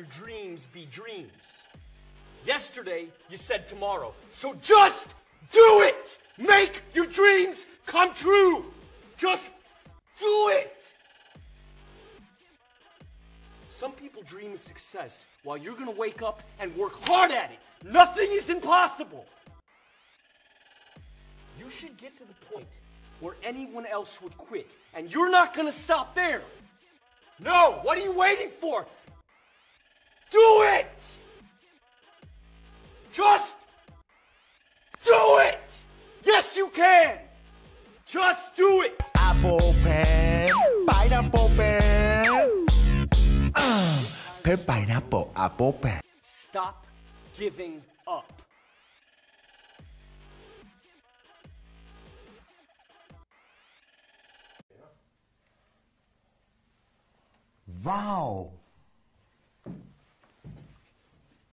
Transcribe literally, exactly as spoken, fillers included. your dreams be dreams. Yesterday, you said tomorrow. So just do it! Make your dreams come true! Just do it! Some people dream of success while you're gonna wake up and work hard at it. Nothing is impossible! You should get to the point where anyone else would quit, and you're not gonna stop there! No! What are you waiting for? Do it! Just do it! Yes, you can! Just do it! Apple pen, pineapple pen. Uh, pen, pineapple, apple pen. Stop giving up. Wow!